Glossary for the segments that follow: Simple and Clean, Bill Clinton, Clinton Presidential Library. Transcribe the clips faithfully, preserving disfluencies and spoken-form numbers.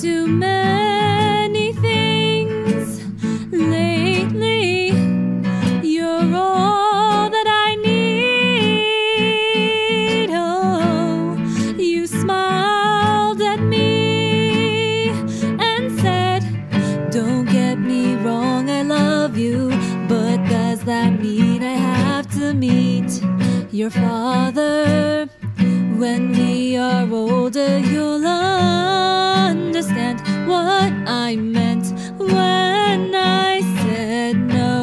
too many things lately. You're all that I need. Oh, you smiled at me and said, "Don't get me wrong, I love you, but does that mean I have to meet your father? When we are older, you'll understand what I meant when I said no.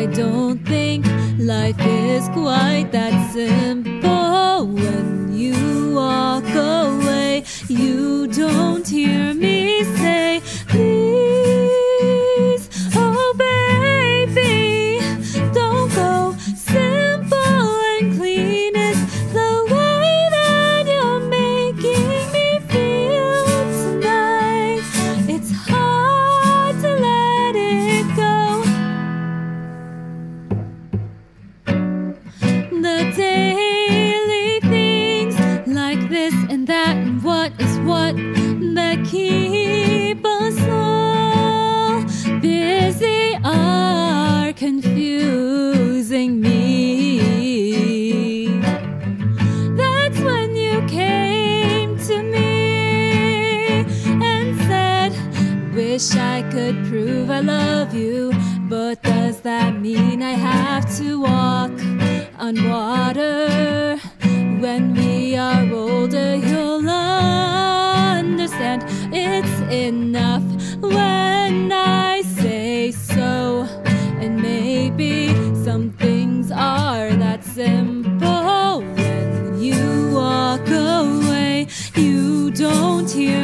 I don't think life is quite that simple. When you walk away, you don't hear me say, please, oh baby, don't go. Simple and clean is the daily things like this and that, and what is what that keep us all busy are confusing me. That's when you came to me and said, wish I could prove I love you, but does that mean I have to walk on water? When we are older, you'll understand it's enough when I say so. And maybe some things are that simple. When you walk away, you don't hear